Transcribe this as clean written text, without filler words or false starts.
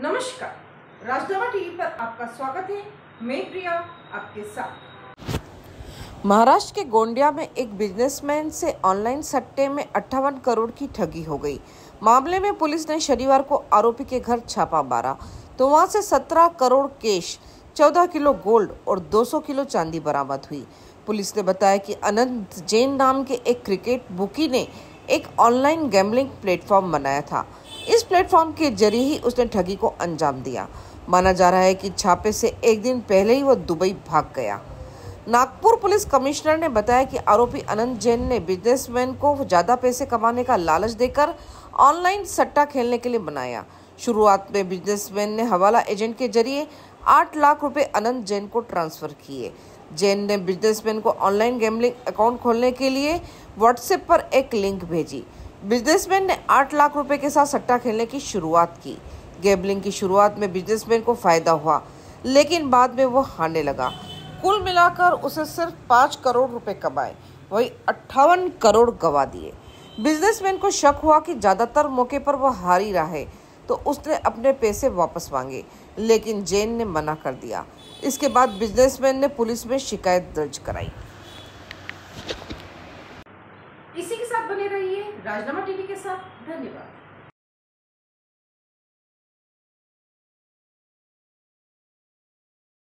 नमस्कार, राजदरबार टीवी पर आपका स्वागत है। मैं प्रिया आपके साथ। महाराष्ट्र के गोंदिया में एक बिजनेसमैन से ऑनलाइन सट्टे में 58 करोड़ की ठगी हो गई। मामले में पुलिस ने शनिवार को आरोपी के घर छापा मारा तो वहां से 17 करोड़ कैश, 14 किलो गोल्ड और 200 किलो चांदी बरामद हुई। पुलिस ने बताया कि अनंत जैन नाम के एक क्रिकेट बुकी ने एक ऑनलाइन गैम्बलिंग प्लेटफॉर्म बनाया था। इस प्लेटफॉर्म के जरिए ही उसने ठगी को अंजाम दिया। माना जा रहा है कि छापे से एक दिन पहले ही वह दुबई भाग गया। नागपुर पुलिस कमिश्नर ने बताया कि आरोपी अनंत जैन ने बिजनेसमैन को ज़्यादा पैसे कमाने का लालच देकर ऑनलाइन सट्टा खेलने के लिए बनाया। शुरुआत में बिजनेसमैन ने हवाला एजेंट के जरिए 8 लाख रुपए अनंत जैन को ट्रांसफ़र किए। जैन ने बिजनेसमैन को ऑनलाइन गैम्बलिंग अकाउंट खोलने के लिए व्हाट्सएप पर एक लिंक भेजी। बिजनेसमैन ने 8 लाख रुपए के साथ सट्टा खेलने की शुरुआत की। गैम्बलिंग की शुरुआत में बिजनेसमैन को फायदा हुआ, लेकिन बाद में वो हारने लगा। कुल मिलाकर उसे सिर्फ 5 करोड़ रुपए कमाए, वही 58 करोड़ गवा दिए। बिजनेसमैन को शक हुआ कि ज़्यादातर मौके पर वह हार ही रहा है, तो उसने अपने पैसे वापस मांगे, लेकिन जैन ने मना कर दिया। इसके बाद बिजनेसमैन ने पुलिस में शिकायत दर्ज कराई। इसी के साथ बने रहिए राजनामा टीवी के साथ। धन्यवाद।